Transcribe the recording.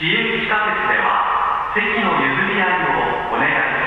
市営地下鉄では席の譲り合いをお願いします。